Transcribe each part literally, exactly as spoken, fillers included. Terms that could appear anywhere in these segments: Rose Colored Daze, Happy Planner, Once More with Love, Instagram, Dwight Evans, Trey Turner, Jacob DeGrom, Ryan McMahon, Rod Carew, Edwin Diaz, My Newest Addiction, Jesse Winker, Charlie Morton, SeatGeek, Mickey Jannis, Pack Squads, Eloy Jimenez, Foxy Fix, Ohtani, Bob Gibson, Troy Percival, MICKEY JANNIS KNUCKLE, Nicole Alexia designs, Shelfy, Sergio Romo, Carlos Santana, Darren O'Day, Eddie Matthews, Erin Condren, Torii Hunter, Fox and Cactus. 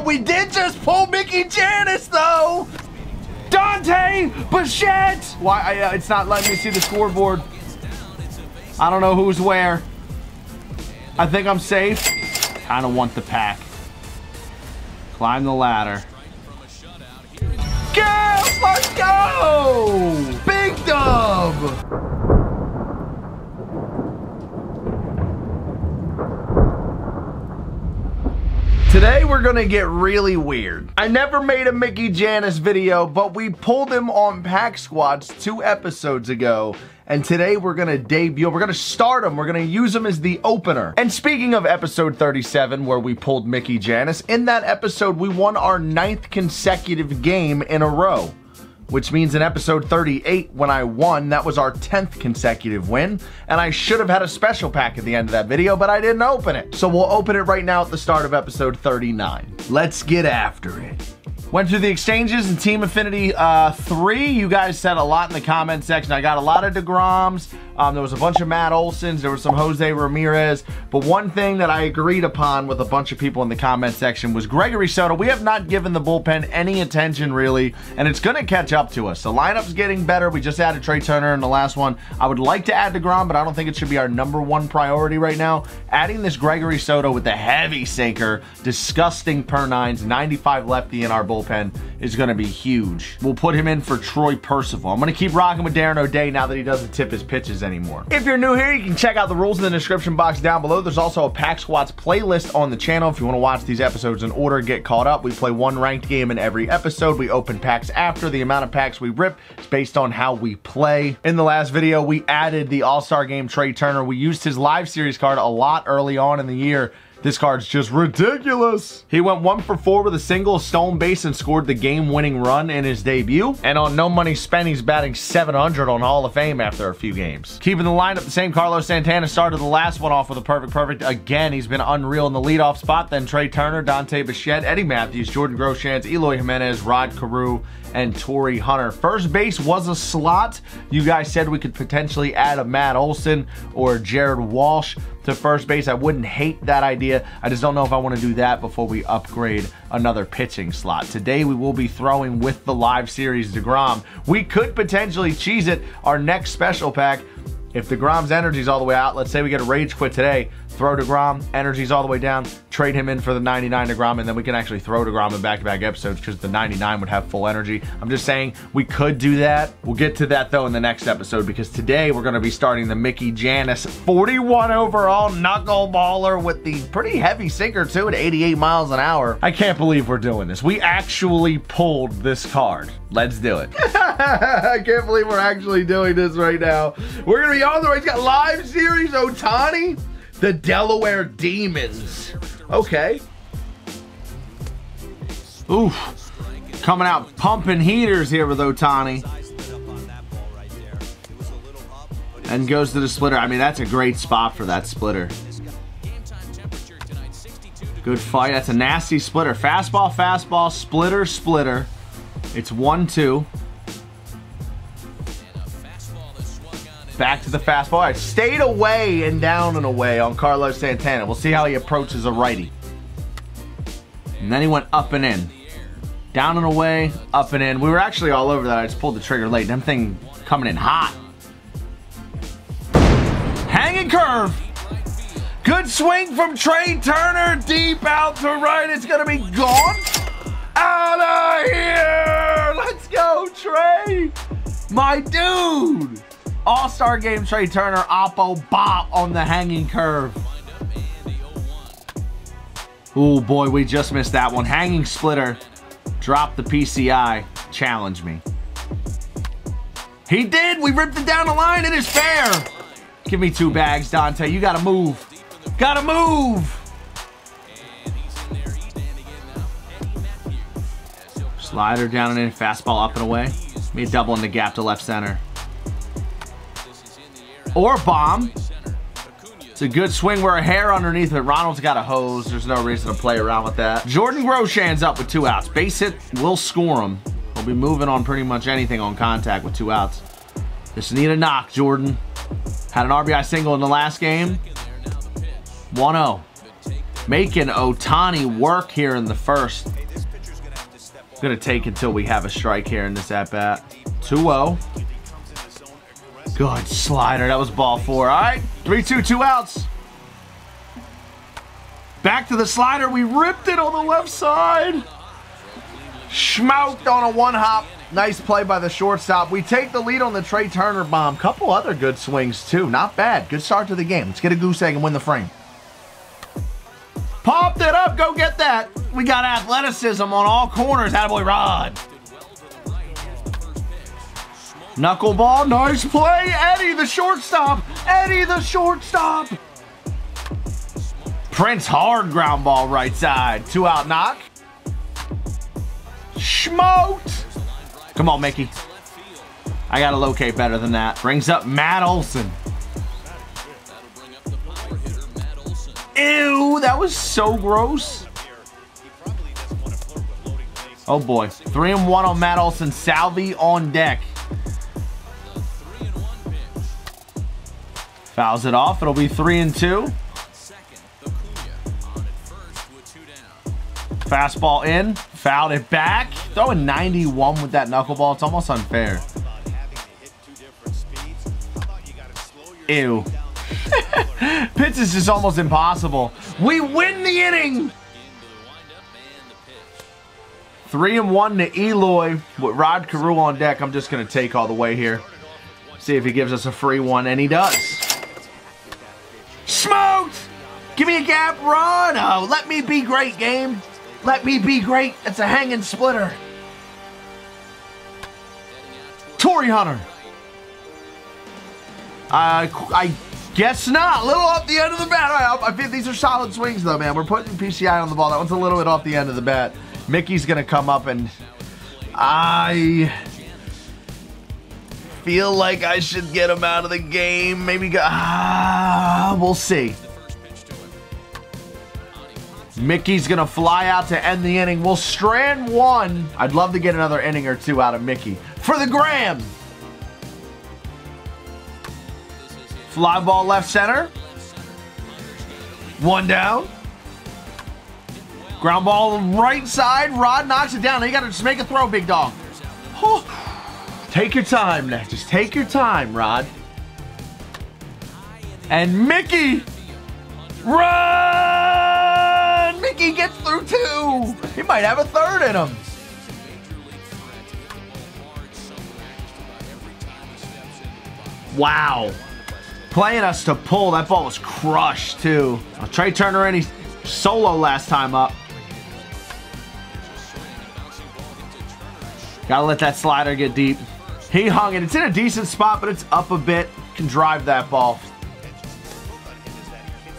But we did just pull Mickey Jannis, though! Dante Bichette! Why, I, uh, it's not letting me see the scoreboard. I don't know who's where. I think I'm safe. Kinda want the pack. Climb the ladder. Girls, let's go! Big dub! Today we're gonna get really weird. I never made a Mickey Jannis video, but we pulled him on Pack Squads two episodes ago, and today we're gonna debut, we're gonna start him, we're gonna use him as the opener. And speaking of episode thirty-seven, where we pulled Mickey Jannis, in that episode we won our ninth consecutive game in a row. Which means in episode thirty-eight, when I won, that was our tenth consecutive win, and I should have had a special pack at the end of that video, but I didn't open it. So we'll open it right now at the start of episode thirty-nine. Let's get after it. Went through the exchanges and Team Affinity uh, three. You guys said a lot in the comment section. I got a lot of DeGroms. Um, there was a bunch of Matt Olsons. There was some Jose Ramirez. But one thing that I agreed upon with a bunch of people in the comment section was Gregory Soto. We have not given the bullpen any attention, really, and it's going to catch up to us. The lineup's getting better. We just added Trey Turner in the last one. I would like to add DeGrom, but I don't think it should be our number one priority right now. Adding this Gregory Soto with the heavy sinker, disgusting per nines, ninety-five lefty in our bullpen. Pen is going to be huge. We'll put him in for Troy Percival. I'm going to keep rocking with Darren O'Day now that he doesn't tip his pitches anymore. If you're new here, you can check out the rules in the description box down below. There's also a Pack Squads playlist on the channel. If you want to watch these episodes in order, get caught up. We play one ranked game in every episode. We open packs after. The amount of packs we rip is based on how we play. In the last video, we added the All-Star Game Trey Turner. We used his live series card a lot early on in the year. This card's just ridiculous. He went one for four with a single, stolen base, and scored the game-winning run in his debut. And on no money spent, he's batting seven hundred on Hall of Fame after a few games. Keeping the lineup the same, Carlos Santana started the last one off with a perfect perfect. Again, he's been unreal in the leadoff spot. Then Trey Turner, Dante Bichette, Eddie Matthews, Jordan Groshans, Eloy Jimenez, Rod Carew, and Torii Hunter. First base was a slot. You guys said we could potentially add a Matt Olson or Jared Walsh to first base. I wouldn't hate that idea. I just don't know if I want to do that before we upgrade another pitching slot. Today we will be throwing with the live series DeGrom. We could potentially cheese it. Our next special pack, if DeGrom's energy's all the way out, let's say we get a rage quit today, throw DeGrom, energy's all the way down, trade him in for the ninety-nine DeGrom, and then we can actually throw DeGrom in back-to-back episodes because the ninety-nine would have full energy. I'm just saying we could do that. We'll get to that, though, in the next episode, because today we're going to be starting the Mickey Jannis forty-one overall knuckleballer with the pretty heavy sinker, too, at eighty-eight miles an hour. I can't believe we're doing this. We actually pulled this card. Let's do it. I can't believe we're actually doing this right now. We're going to be on the right. He's got live series Ohtani. The Delaware Demons. Okay. Oof. Coming out pumping heaters here with Ohtani. And goes to the splitter. I mean, that's a great spot for that splitter. Good fight. That's a nasty splitter. Fastball, fastball, splitter, splitter. It's one two. Back to the fastball. All right, stayed away and down and away on Carlos Santana. We'll see how he approaches a righty. And then he went up and in. Down and away, up and in. We were actually all over that. I just pulled the trigger late. Them thing coming in hot. Hanging curve. Good swing from Trey Turner. Deep out to right. It's going to be gone. Out of here. Let's go, Trey. My dude. All-Star Game Trey Turner, oppo bop on the hanging curve. Oh boy, we just missed that one. Hanging splitter, drop the P C I, challenge me. He did, we ripped it down the line, it is fair. Give me two bags, Dante, you gotta move. Gotta move. Slider down and in, fastball up and away. Me doubling the gap to left center. Or bomb. It's a good swing. We're a hair underneath it. Ronald's got a hose. There's no reason to play around with that. Jordan Groshans up with two outs. Base hit will score him. He'll be moving on pretty much anything on contact with two outs. Just need a knock, Jordan. Had an R B I single in the last game. one oh. making Ohtani work here in the first. Gonna take until we have a strike here in this at bat. two oh. Good slider. That was ball four. All right. three two, two outs. Back to the slider. We ripped it on the left side. Schmouked on a one hop. Nice play by the shortstop. We take the lead on the Trey Turner bomb. Couple other good swings, too. Not bad. Good start to the game. Let's get a goose egg and win the frame. Popped it up. Go get that. We got athleticism on all corners. Attaboy, Rod. Knuckleball. Nice play. Eddie, the shortstop. Eddie, the shortstop. Prince, hard ground ball right side. Two out knock. Schmoked. Come on, Mickey. I got to locate better than that. Brings up Matt Olson. Ew, that was so gross. Oh, boy. Three and one on Matt Olson. Salvi on deck. Fouls it off. It'll be three and two. Fastball in. Fouled it back. Throwing ninety-one with that knuckleball. It's almost unfair. Ew. Pitch is just almost impossible. We win the inning. Three and one to Eloy with Rod Carew on deck. I'm just going to take all the way here. See if he gives us a free one, and he does. Smoked. Give me a gap run. Oh, let me be great, game. Let me be great. It's a hanging splitter. Torii Hunter. Uh, I guess not. A little off the end of the bat. All right, I think these are solid swings, though, man. We're putting P C I on the ball. That one's a little bit off the end of the bat. Mickey's going to come up, and I feel like I should get him out of the game. Maybe go. Ah, we'll see. Mickey's going to fly out to end the inning. We'll strand one. I'd love to get another inning or two out of Mickey. For the gram. Fly ball left center. One down. Ground ball right side. Rod knocks it down. Now you got to just make a throw, big dog. Whew. Take your time now. Just take your time, Rod. And Mickey. Run! Mickey gets through two. He might have a third in him. Wow. Playing us to pull. That ball was crushed, too. Now, Trey Turner in. He's solo last time up. Gotta let that slider get deep. He hung it. It's in a decent spot, but it's up a bit. Can drive that ball.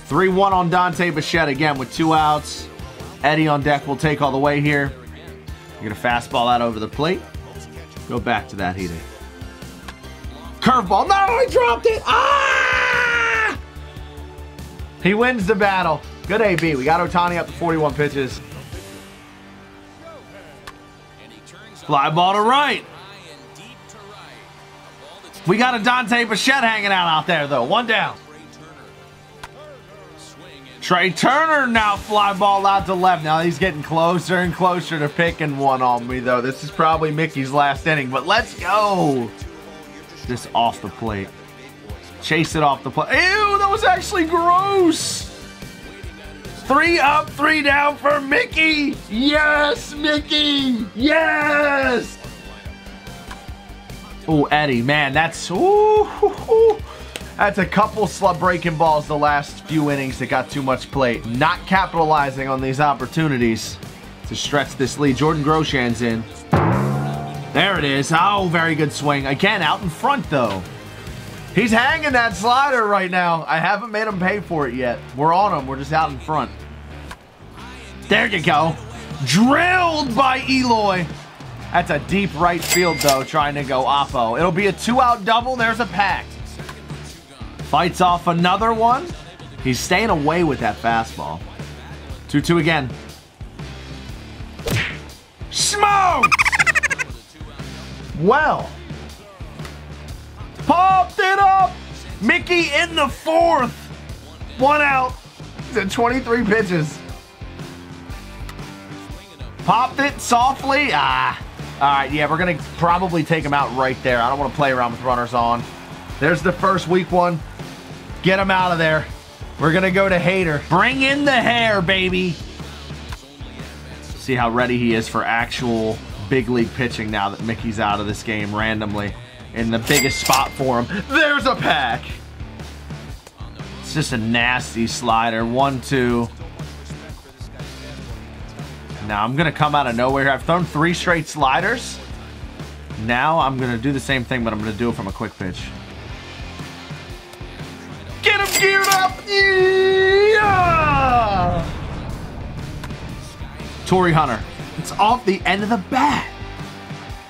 three one on Dante Bichette again with two outs. Eddie on deck will take all the way here. You're going to fastball out over the plate. Go back to that heater. Curveball. No, he dropped it. Ah! He wins the battle. Good A B. We got Ohtani up to forty-one pitches. Fly ball to right. We got a Dante Bichette hanging out out there, though. One down. Trey Turner now fly ball out to left. Now he's getting closer and closer to picking one on me, though. This is probably Mickey's last inning, but let's go. Just off the plate. Chase it off the plate. Ew, that was actually gross. Three up, three down for Mickey. Yes, Mickey. Yes. Oh, Eddie, man, that's... Ooh, hoo, hoo. That's a couple slub breaking balls the last few innings that got too much play. Not capitalizing on these opportunities to stretch this lead. Jordan Groshans in. There it is. Oh, very good swing. Again, out in front, though. He's hanging that slider right now. I haven't made him pay for it yet. We're on him. We're just out in front. There you go. Drilled by Eloy. That's a deep right field, though, trying to go oppo. It'll be a two-out double. There's a pack. Fights off another one. He's staying away with that fastball. two two again. Smoke! Well. Popped it up. Mickey in the fourth. One out. to twenty-three pitches. Popped it softly. Ah. All right, yeah, we're going to probably take him out right there. I don't want to play around with runners on. There's the first weak one. Get him out of there. We're going to go to Hader. Bring in the hair, baby. See how ready he is for actual big league pitching now that Mickey's out of this game randomly in the biggest spot for him. There's a pack. It's just a nasty slider. One, two. Now I'm going to come out of nowhere. I've thrown three straight sliders. Now I'm going to do the same thing, but I'm going to do it from a quick pitch. Get him geared up. Yeah! Torii Hunter. It's off the end of the bat.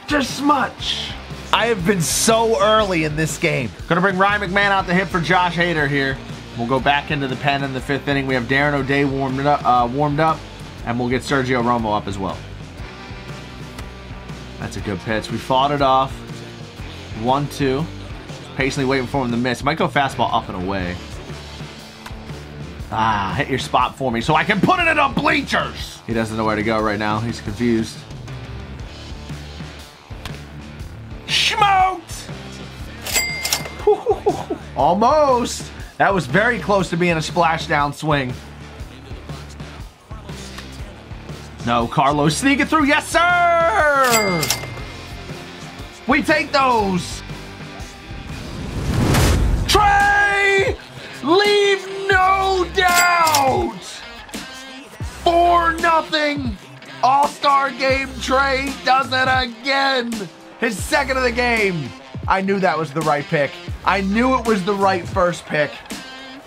Just much. I have been so early in this game. Going to bring Ryan McMahon out to hit for Josh Hader here. We'll go back into the pen in the fifth inning. We have Darren O'Day warmed up, uh, warmed up, and we'll get Sergio Romo up as well. That's a good pitch. We fought it off. One, two. Patiently waiting for him to miss. Might go fastball up and away. Ah, hit your spot for me so I can put it in the bleachers. He doesn't know where to go right now. He's confused. Smoked! Almost. That was very close to being a splashdown swing. No, Carlos, sneak it through. Yes, sir! We take those. Trey! Leave no doubt! four nothing! All-Star game, Trey does it again! His second of the game! I knew that was the right pick. I knew it was the right first pick.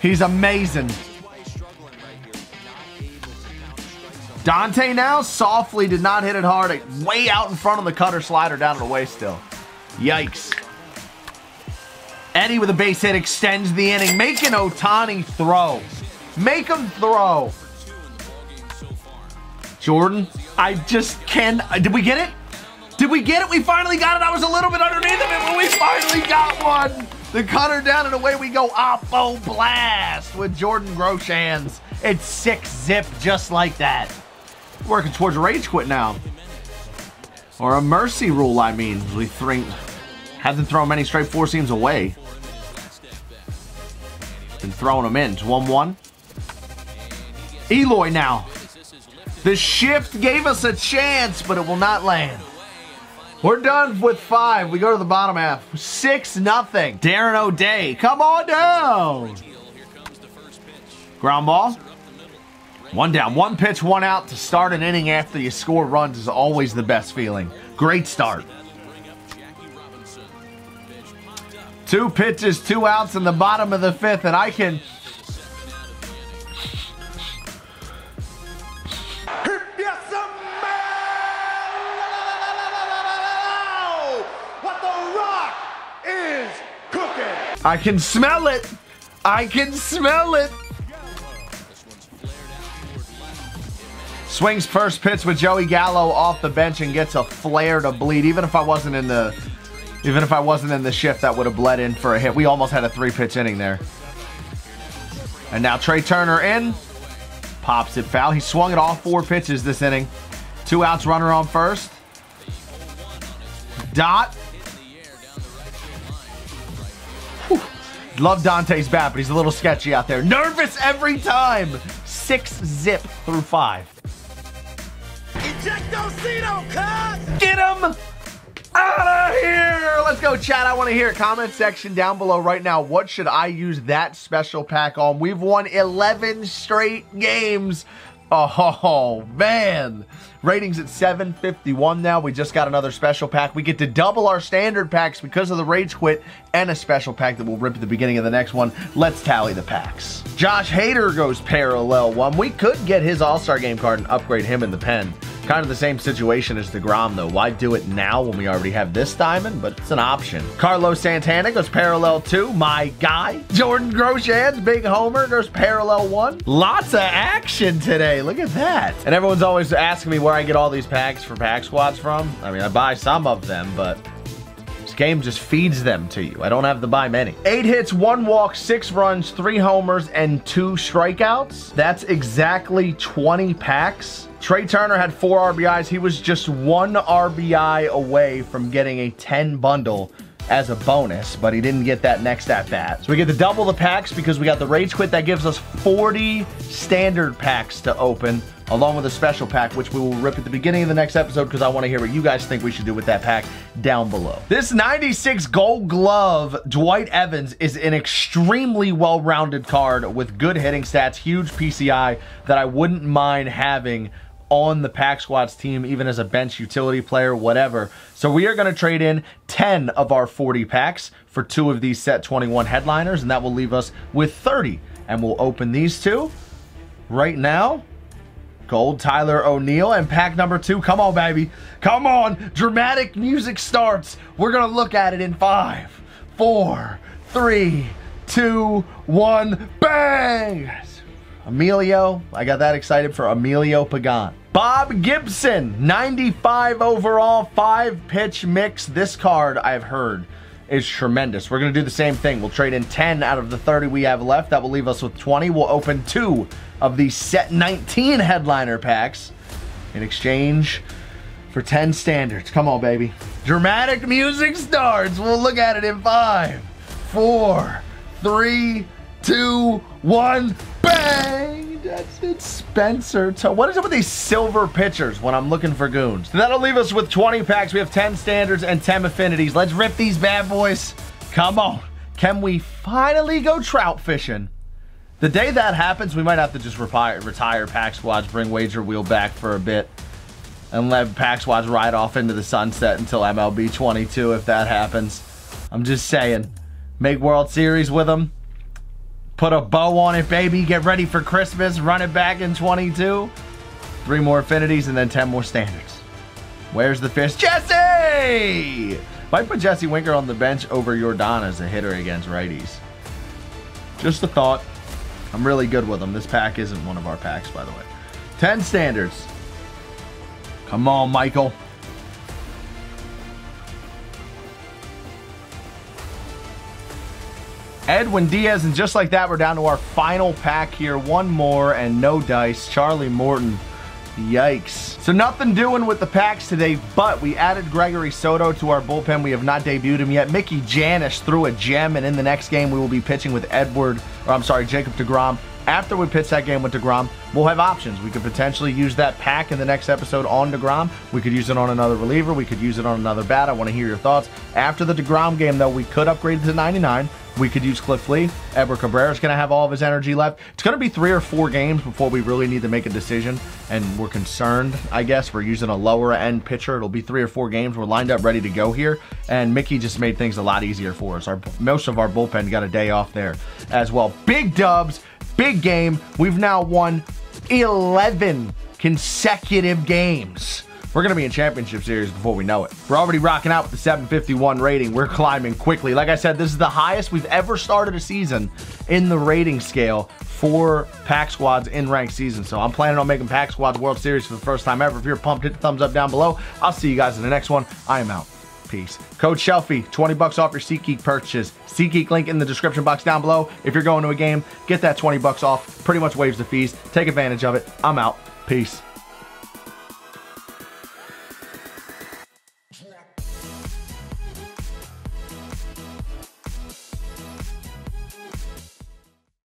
He's amazing. Dante now softly did not hit it hard. It way out in front of the cutter slider down and away still. Yikes. Eddie with a base hit extends the inning. Make an Ohtani throw. Make him throw. Jordan, I just can. Did we get it? Did we get it? We finally got it. I was a little bit underneath him, but we finally got one. The cutter down and away we go. Oppo blast with Jordan Groshans. It's six zip just like that. Working towards a rage quit now. Or a mercy rule, I mean. We think. Hasn't thrown many straight four seams away. Been throwing them in. It's one one. Eloy now. The shift gave us a chance, but it will not land. We're done with five. We go to the bottom half. six nothing. Darren O'Day. Come on down. Ground ball. One down. One pitch, one out to start an inning after you score runs is always the best feeling. Great start. Two pitches, two outs in the bottom of the fifth, and I can... What the rock is cooking! I can smell it! I can smell it! Swings first pitch with Joey Gallo off the bench and gets a flare to bleed, even if I wasn't in the... Even if I wasn't in the shift, that would have bled in for a hit. We almost had a three-pitch inning there. And now Trey Turner in. Pops it foul. He swung at all four pitches this inning. Two outs, runner on first. Dot. Whew. Love Dante's bat, but he's a little sketchy out there. Nervous every time. Six zip through five. Ejectocito, get him! Out of here! Let's go, chat. I want to hear it. Comment section down below right now. What should I use that special pack on? We've won eleven straight games. Oh, man. Ratings at seven fifty-one now. We just got another special pack. We get to double our standard packs because of the rage quit and a special pack that we'll rip at the beginning of the next one. Let's tally the packs. Josh Hader goes parallel one. We could get his All-Star game card and upgrade him in the pen. Kind of the same situation as DeGrom, though. Why do it now when we already have this diamond? But it's an option. Carlos Santana goes parallel two. My guy. Jordan Groshans, big homer, goes parallel one. Lots of action today. Look at that. And everyone's always asking me where I get all these packs for Pack Squads from. I mean, I buy some of them, but... game just feeds them to you. I don't have to buy many. Eight hits, one walk, six runs, three homers, and two strikeouts. That's exactly twenty packs. Trey Turner had four R B Is. He was just one R B I away from getting a ten bundle as a bonus, but he didn't get that next at bat. So we get to double the packs because we got the Rage Quit. That gives us forty standard packs to open, along with a special pack, which we will rip at the beginning of the next episode because I want to hear what you guys think we should do with that pack down below. This ninety-six Gold Glove Dwight Evans is an extremely well-rounded card with good hitting stats, huge P C I that I wouldn't mind having on the Pack Squads team, even as a bench utility player, whatever. So we are going to trade in ten of our forty packs for two of these set twenty-one headliners, and that will leave us with thirty. And we'll open these two right now. Gold Tyler O'Neill and pack number two. Come on, baby. Come on. Dramatic music starts. We're going to look at it in five, four, three, two, one. Bang! Emilio. I got that excited for Emilio Pagan. Bob Gibson, ninety-five overall, five pitch mix. This card, I've heard, is tremendous. We're going to do the same thing. We'll trade in ten out of the thirty we have left. That will leave us with twenty. We'll open two of the set nineteen headliner packs in exchange for ten standards. Come on, baby. Dramatic music starts. We'll look at it in five, four, three, two, one. Bang! That's it, Spencer. What is up with these silver pitchers when I'm looking for goons? That'll leave us with twenty packs. We have ten standards and ten affinities. Let's rip these bad boys. Come on. Can we finally go trout fishing? The day that happens, we might have to just retire, retire Pack Squads, bring Wager Wheel back for a bit, and let Pack Squads ride off into the sunset until M L B twenty-two if that happens. I'm just saying. Make World Series with them. Put a bow on it, baby. Get ready for Christmas. Run it back in twenty-two. Three more affinities and then ten more standards. Where's the fish? Jesse! Might put Jesse Winker on the bench over Jordan as a hitter against righties. Just a thought. I'm really good with them. This pack isn't one of our packs, by the way. ten standards. Come on, Michael. Edwin Diaz, and just like that, we're down to our final pack here. One more and no dice. Charlie Morton. Yikes. So nothing doing with the packs today, but we added Gregory Soto to our bullpen. We have not debuted him yet. Mickey Jannis threw a gem, and in the next game, we will be pitching with Edward, or I'm sorry, Jacob DeGrom. After we pitch that game with DeGrom, we'll have options. We could potentially use that pack in the next episode on DeGrom. We could use it on another reliever. We could use it on another bat. I want to hear your thoughts. After the DeGrom game, though, we could upgrade to ninety-nine. We could use Cliff Lee. Edward Cabrera's going to have all of his energy left. It's going to be three or four games before we really need to make a decision, and we're concerned, I guess. We're using a lower-end pitcher. It'll be three or four games. We're lined up ready to go here, and Mickey just made things a lot easier for us. Our, most of our bullpen got a day off there as well. Big dubs, big game. We've now won eleven consecutive games. We're going to be in championship series before we know it. We're already rocking out with the seven fifty-one rating. We're climbing quickly. Like I said, this is the highest we've ever started a season in the rating scale for Pack Squads in ranked season. So I'm planning on making Pack Squads World Series for the first time ever. If you're pumped, hit the thumbs up down below. I'll see you guys in the next one. I am out. Peace. Code Shelfie, twenty bucks off your SeatGeek purchase. SeatGeek link in the description box down below. If you're going to a game, get that twenty bucks off. Pretty much waives the fees. Take advantage of it. I'm out. Peace.